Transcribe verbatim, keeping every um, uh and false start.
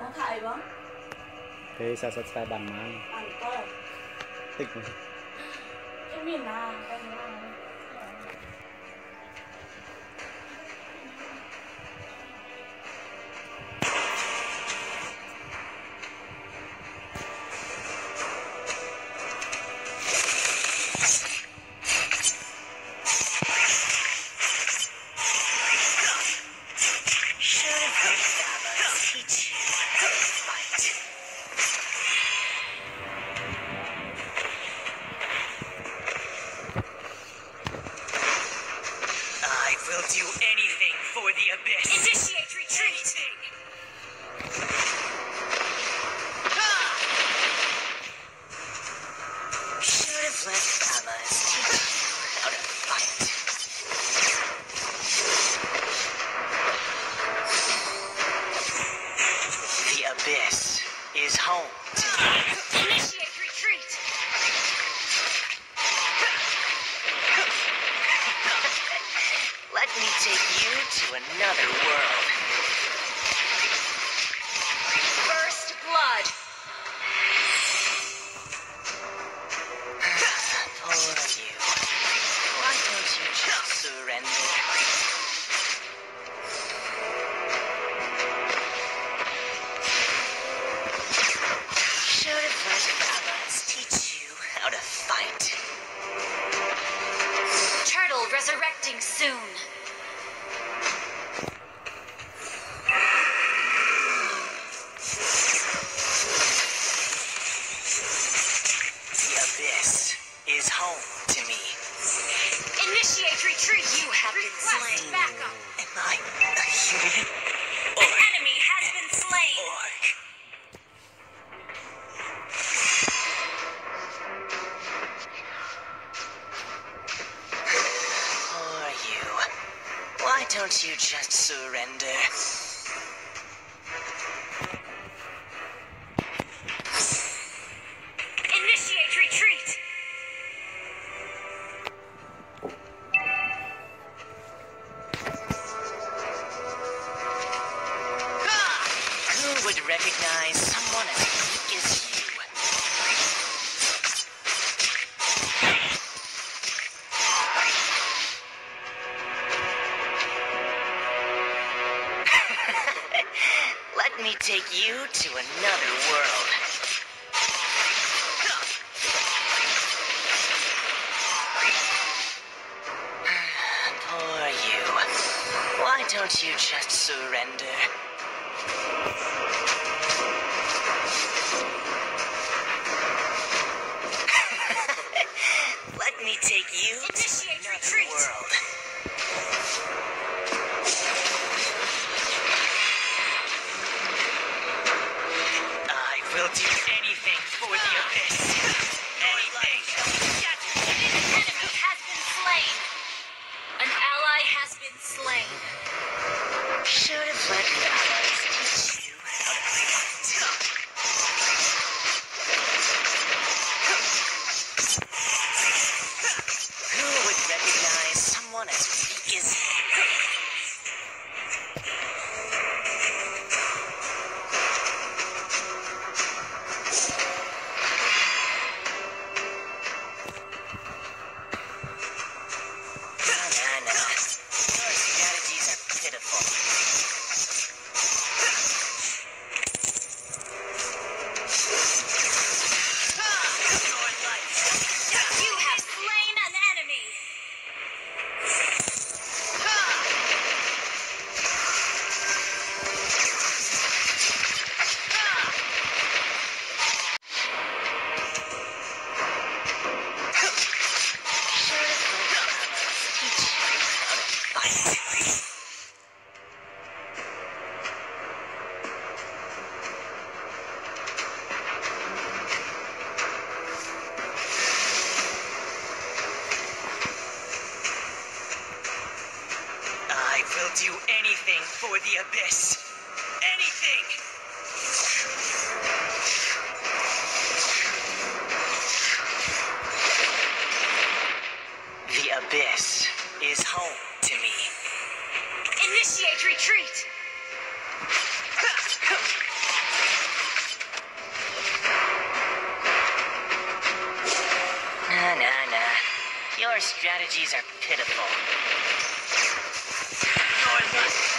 Đang thải không? Thế sao sao bằng mang? Bằng coi. Thích không? Cái miền nào? Cái nào? Should have let the abyss. Anything! This is home to me. Initiate retreat! Nah, nah, nah. Your strategies are pitiful. Your lust